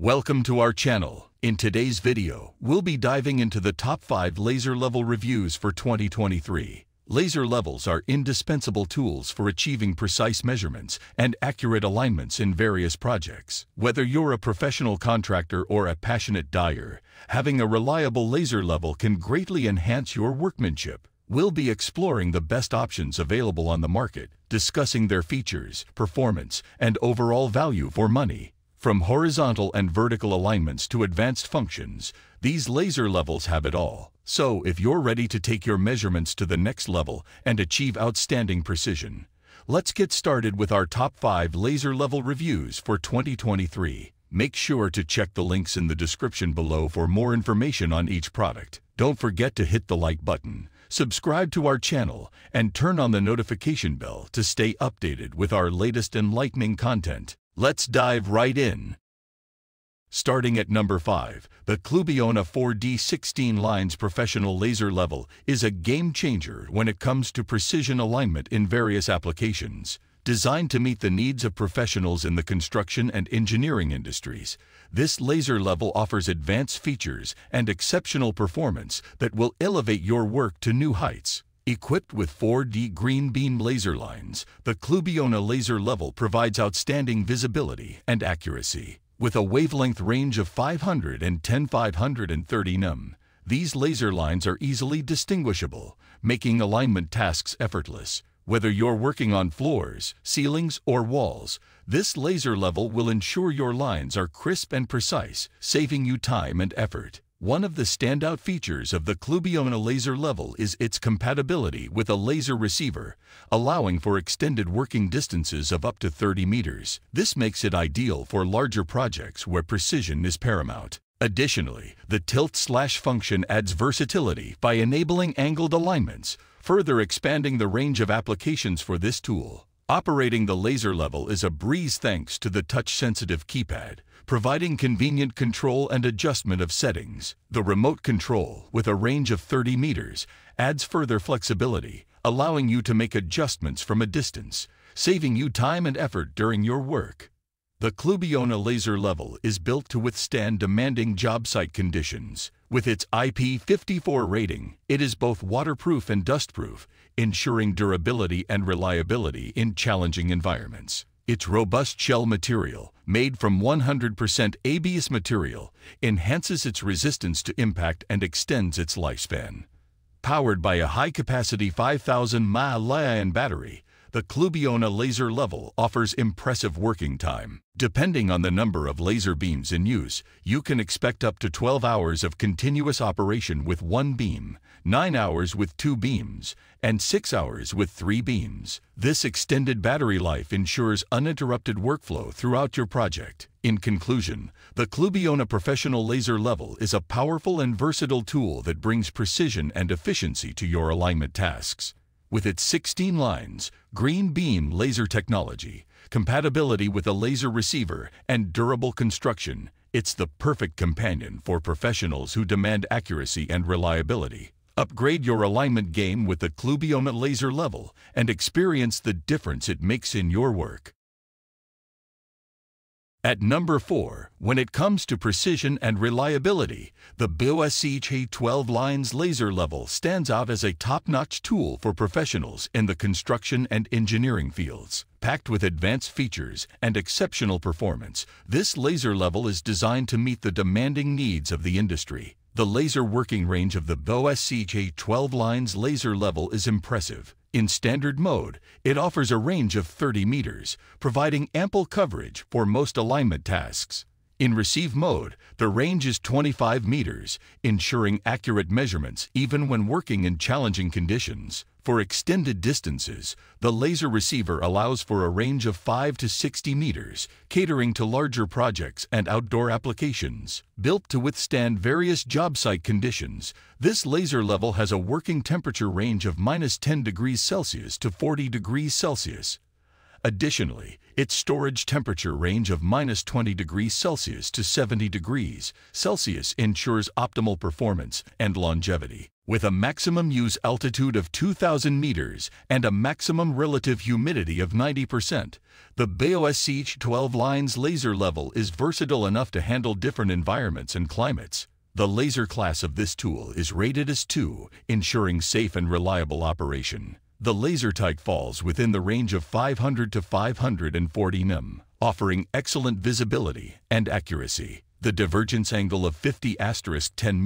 Welcome to our channel. In today's video, we'll be diving into the top 5 laser level reviews for 2023. Laser levels are indispensable tools for achieving precise measurements and accurate alignments in various projects. Whether you're a professional contractor or a passionate dyer, having a reliable laser level can greatly enhance your workmanship. We'll be exploring the best options available on the market, discussing their features, performance, and overall value for money. From horizontal and vertical alignments to advanced functions, these laser levels have it all. So if you're ready to take your measurements to the next level and achieve outstanding precision, let's get started with our top 5 laser level reviews for 2023. Make sure to check the links in the description below for more information on each product. Don't forget to hit the like button, subscribe to our channel, and turn on the notification bell to stay updated with our latest enlightening content. Let's dive right in. Starting at number 5, the Clubiona 4D16 Lines Professional Laser Level is a game-changer when it comes to precision alignment in various applications. Designed to meet the needs of professionals in the construction and engineering industries, this laser level offers advanced features and exceptional performance that will elevate your work to new heights. Equipped with 4D green beam laser lines, the Clubiona laser level provides outstanding visibility and accuracy. With a wavelength range of 510–530 nm, these laser lines are easily distinguishable, making alignment tasks effortless. Whether you're working on floors, ceilings, or walls, this laser level will ensure your lines are crisp and precise, saving you time and effort. One of the standout features of the Clubiona laser level is its compatibility with a laser receiver, allowing for extended working distances of up to 30 meters. This makes it ideal for larger projects where precision is paramount. Additionally, the tilt/slash function adds versatility by enabling angled alignments, further expanding the range of applications for this tool. Operating the laser level is a breeze thanks to the touch-sensitive keypad, providing convenient control and adjustment of settings. The remote control, with a range of 30 meters, adds further flexibility, allowing you to make adjustments from a distance, saving you time and effort during your work. The Clubiona laser level is built to withstand demanding job site conditions. With its IP54 rating, it is both waterproof and dustproof, ensuring durability and reliability in challenging environments. Its robust shell material, made from 100% ABS material, enhances its resistance to impact and extends its lifespan. Powered by a high-capacity 5,000 mAh battery, the Clubiona laser level offers impressive working time. Depending on the number of laser beams in use, you can expect up to 12 hours of continuous operation with one beam, 9 hours with 2 beams, and 6 hours with 3 beams. This extended battery life ensures uninterrupted workflow throughout your project. In conclusion, the Clubiona Professional Laser Level is a powerful and versatile tool that brings precision and efficiency to your alignment tasks. With its 16 lines, green beam laser technology, compatibility with a laser receiver, and durable construction, it's the perfect companion for professionals who demand accuracy and reliability. Upgrade your alignment game with the Clubiona laser level and experience the difference it makes in your work. At number 4, when it comes to precision and reliability, the Bosch 12 Lines laser level stands out as a top-notch tool for professionals in the construction and engineering fields. Packed with advanced features and exceptional performance, this laser level is designed to meet the demanding needs of the industry. The laser working range of the Bosch 12 Lines laser level is impressive. In standard mode, it offers a range of 30 meters, providing ample coverage for most alignment tasks. In receive mode, the range is 25 meters, ensuring accurate measurements even when working in challenging conditions. For extended distances, the laser receiver allows for a range of 5 to 60 meters, catering to larger projects and outdoor applications. Built to withstand various job site conditions, this laser level has a working temperature range of -10°C to 40°C. Additionally, its storage temperature range of -20°C to 70°C ensures optimal performance and longevity. With a maximum use altitude of 2,000 meters and a maximum relative humidity of 90%, the BOSCH-12 line's laser level is versatile enough to handle different environments and climates. The laser class of this tool is rated as 2, ensuring safe and reliable operation. The laser type falls within the range of 500 to 540 nim, offering excellent visibility and accuracy. The divergence angle of 50*10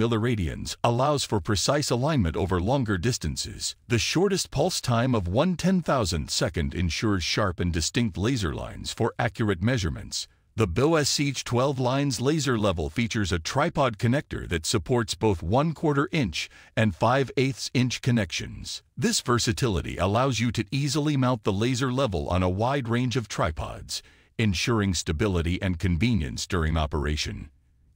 milliradians allows for precise alignment over longer distances. The shortest pulse time of 1/10,000 second ensures sharp and distinct laser lines for accurate measurements. The BOSCH-12 line's laser level features a tripod connector that supports both 1/4-inch and 5/8-inch connections. This versatility allows you to easily mount the laser level on a wide range of tripods, ensuring stability and convenience during operation.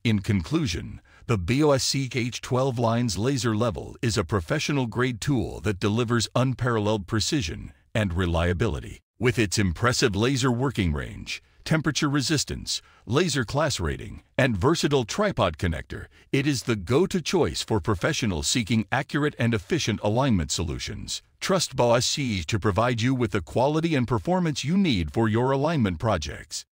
In conclusion, the BOSCH-12 line's laser level is a professional-grade tool that delivers unparalleled precision and reliability. With its impressive laser working range, temperature resistance, laser class rating, and versatile tripod connector, it is the go-to choice for professionals seeking accurate and efficient alignment solutions. Trust Bosch to provide you with the quality and performance you need for your alignment projects.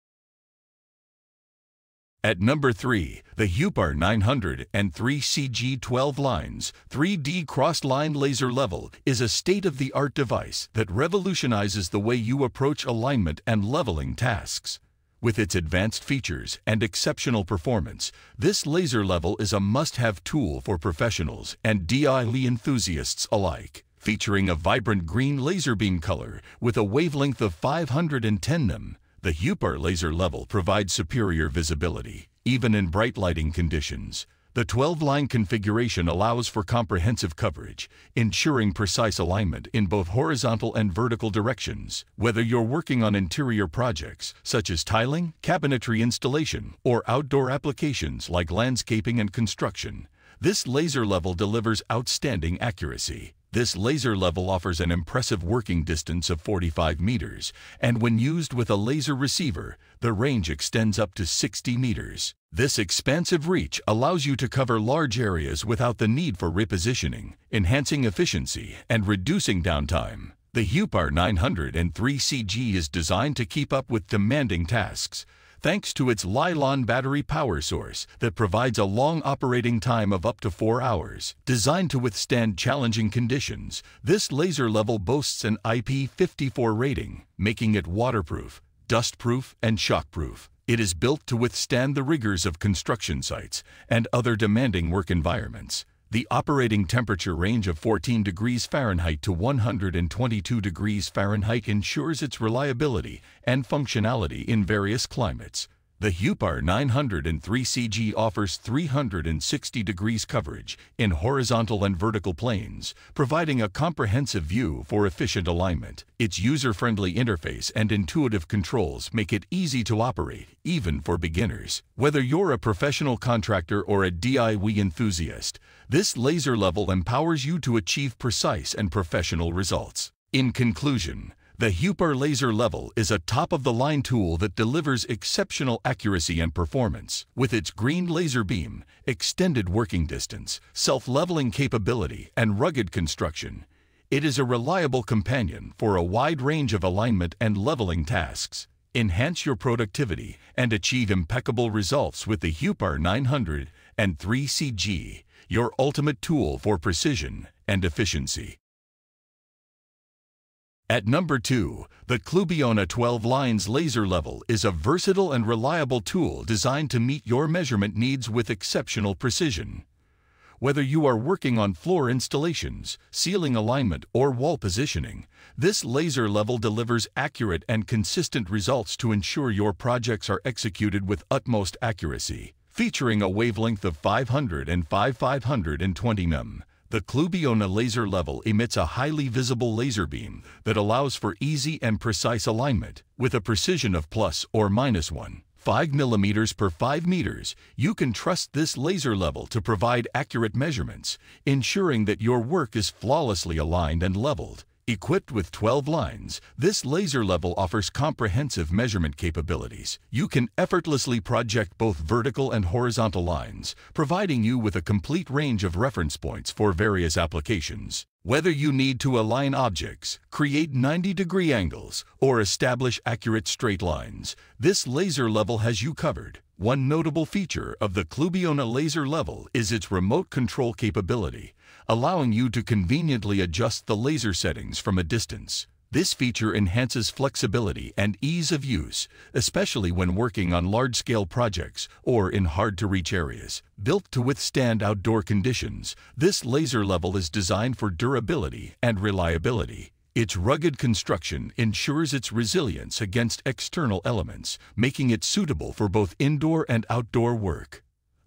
At number 3, the Huepar 903CG 12 lines 3D cross-line laser level is a state-of-the-art device that revolutionizes the way you approach alignment and leveling tasks. With its advanced features and exceptional performance, this laser level is a must-have tool for professionals and DIY enthusiasts alike. Featuring a vibrant green laser beam color with a wavelength of 510 nim, the Huepar laser level provides superior visibility, even in bright lighting conditions. The 12-line configuration allows for comprehensive coverage, ensuring precise alignment in both horizontal and vertical directions. Whether you're working on interior projects, such as tiling, cabinetry installation, or outdoor applications like landscaping and construction, this laser level delivers outstanding accuracy. This laser level offers an impressive working distance of 45 meters, and when used with a laser receiver, the range extends up to 60 meters. This expansive reach allows you to cover large areas without the need for repositioning, enhancing efficiency and reducing downtime. The Huepar 903CG is designed to keep up with demanding tasks, thanks to its Li-ion battery power source that provides a long operating time of up to 4 hours. Designed to withstand challenging conditions, this laser level boasts an IP54 rating, making it waterproof, dustproof, and shockproof. It is built to withstand the rigors of construction sites and other demanding work environments. The operating temperature range of 14°F to 122°F ensures its reliability and functionality in various climates. The Huepar 903CG offers 360° coverage in horizontal and vertical planes, providing a comprehensive view for efficient alignment. Its user-friendly interface and intuitive controls make it easy to operate, even for beginners. Whether you're a professional contractor or a DIY enthusiast, this laser level empowers you to achieve precise and professional results. In conclusion, the Huepar laser level is a top-of-the-line tool that delivers exceptional accuracy and performance. With its green laser beam, extended working distance, self-leveling capability, and rugged construction, it is a reliable companion for a wide range of alignment and leveling tasks. Enhance your productivity and achieve impeccable results with the Huepar 903CG, your ultimate tool for precision and efficiency. At number 2, the Clubiona 12 lines laser level is a versatile and reliable tool designed to meet your measurement needs with exceptional precision. Whether you are working on floor installations, ceiling alignment, or wall positioning, this laser level delivers accurate and consistent results to ensure your projects are executed with utmost accuracy. Featuring a wavelength of 500 and 520 nim, the Clubiona laser level emits a highly visible laser beam that allows for easy and precise alignment. With a precision of ±1.5 mm per 5 meters, you can trust this laser level to provide accurate measurements, ensuring that your work is flawlessly aligned and leveled. Equipped with 12 lines, this laser level offers comprehensive measurement capabilities. You can effortlessly project both vertical and horizontal lines, providing you with a complete range of reference points for various applications. Whether you need to align objects, create 90-degree angles, or establish accurate straight lines, this laser level has you covered. One notable feature of the Clubiona laser level is its remote control capability, allowing you to conveniently adjust the laser settings from a distance. This feature enhances flexibility and ease of use, especially when working on large-scale projects or in hard-to-reach areas. Built to withstand outdoor conditions, this laser level is designed for durability and reliability. Its rugged construction ensures its resilience against external elements, making it suitable for both indoor and outdoor work.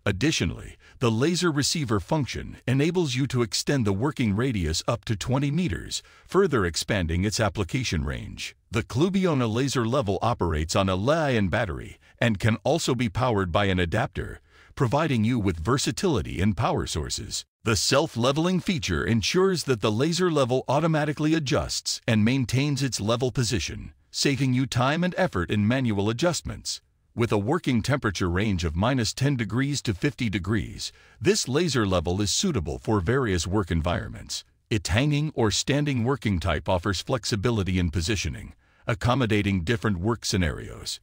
Additionally, the laser receiver function enables you to extend the working radius up to 20 meters, further expanding its application range. The Clubiona laser level operates on a Li-ion battery and can also be powered by an adapter, providing you with versatility in power sources. The self-leveling feature ensures that the laser level automatically adjusts and maintains its level position, saving you time and effort in manual adjustments. With a working temperature range of -10 degrees to 50 degrees, this laser level is suitable for various work environments. Its hanging or standing working type offers flexibility in positioning, accommodating different work scenarios.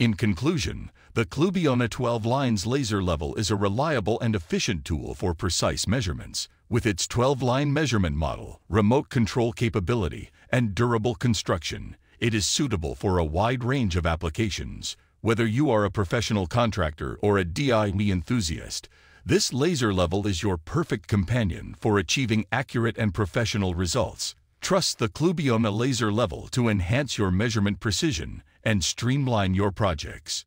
In conclusion, the Clubiona 12 lines laser level is a reliable and efficient tool for precise measurements. With its 12-line measurement model, remote control capability, and durable construction, it is suitable for a wide range of applications. Whether you are a professional contractor or a DIY enthusiast, this laser level is your perfect companion for achieving accurate and professional results. Trust the Clubiona laser level to enhance your measurement precision and streamline your projects.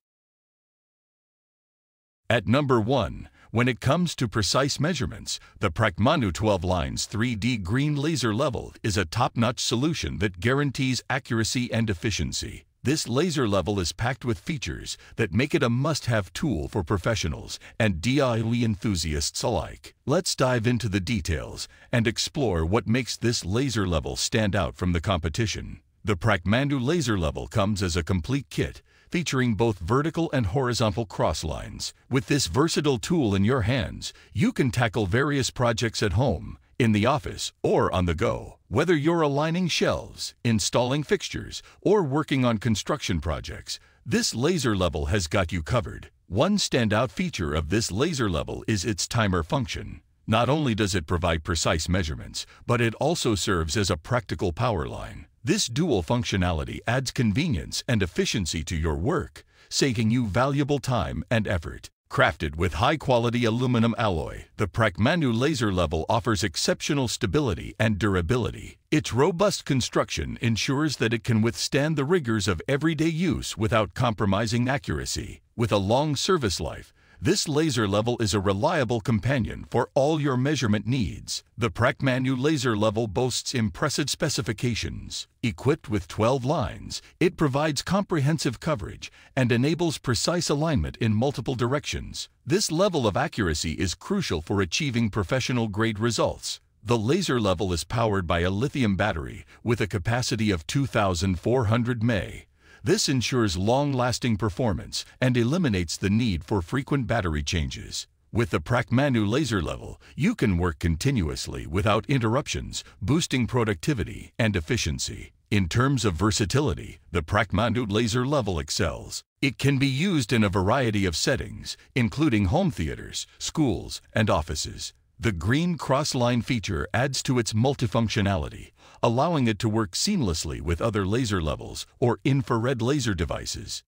At number 1, when it comes to precise measurements, the Pracmanu 12 lines 3D green laser level is a top-notch solution that guarantees accuracy and efficiency. This laser level is packed with features that make it a must-have tool for professionals and DIY enthusiasts alike. Let's dive into the details and explore what makes this laser level stand out from the competition. The Pracmanu laser level comes as a complete kit, featuring both vertical and horizontal cross lines. With this versatile tool in your hands, you can tackle various projects at home, in the office, or on the go. Whether you're aligning shelves, installing fixtures, or working on construction projects, this laser level has got you covered. One standout feature of this laser level is its timer function. Not only does it provide precise measurements, but it also serves as a practical power line. This dual functionality adds convenience and efficiency to your work, saving you valuable time and effort. Crafted with high-quality aluminum alloy, the Pracmanu laser level offers exceptional stability and durability. Its robust construction ensures that it can withstand the rigors of everyday use without compromising accuracy. With a long service life, this laser level is a reliable companion for all your measurement needs. The Pracmanu laser level boasts impressive specifications. Equipped with 12 lines, it provides comprehensive coverage and enables precise alignment in multiple directions. This level of accuracy is crucial for achieving professional-grade results. The laser level is powered by a lithium battery with a capacity of 2,400 mAh. This ensures long-lasting performance and eliminates the need for frequent battery changes. With the Pracmanu laser level, you can work continuously without interruptions, boosting productivity and efficiency. In terms of versatility, the Pracmanu laser level excels. It can be used in a variety of settings, including home theaters, schools, and offices. The green cross-line feature adds to its multifunctionality, allowing it to work seamlessly with other laser levels or infrared laser devices.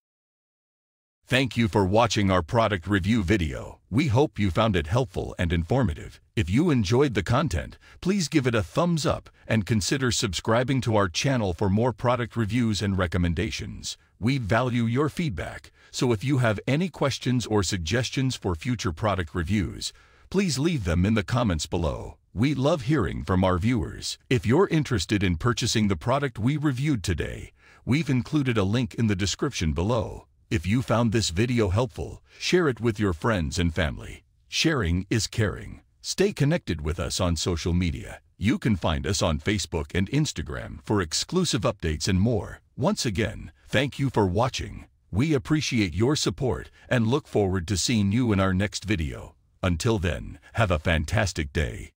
Thank you for watching our product review video. We hope you found it helpful and informative. If you enjoyed the content, please give it a thumbs up and consider subscribing to our channel for more product reviews and recommendations. We value your feedback, so if you have any questions or suggestions for future product reviews, please leave them in the comments below. We love hearing from our viewers. If you're interested in purchasing the product we reviewed today, we've included a link in the description below. If you found this video helpful, share it with your friends and family. Sharing is caring. Stay connected with us on social media. You can find us on Facebook and Instagram for exclusive updates and more. Once again, thank you for watching. We appreciate your support and look forward to seeing you in our next video. Until then, have a fantastic day.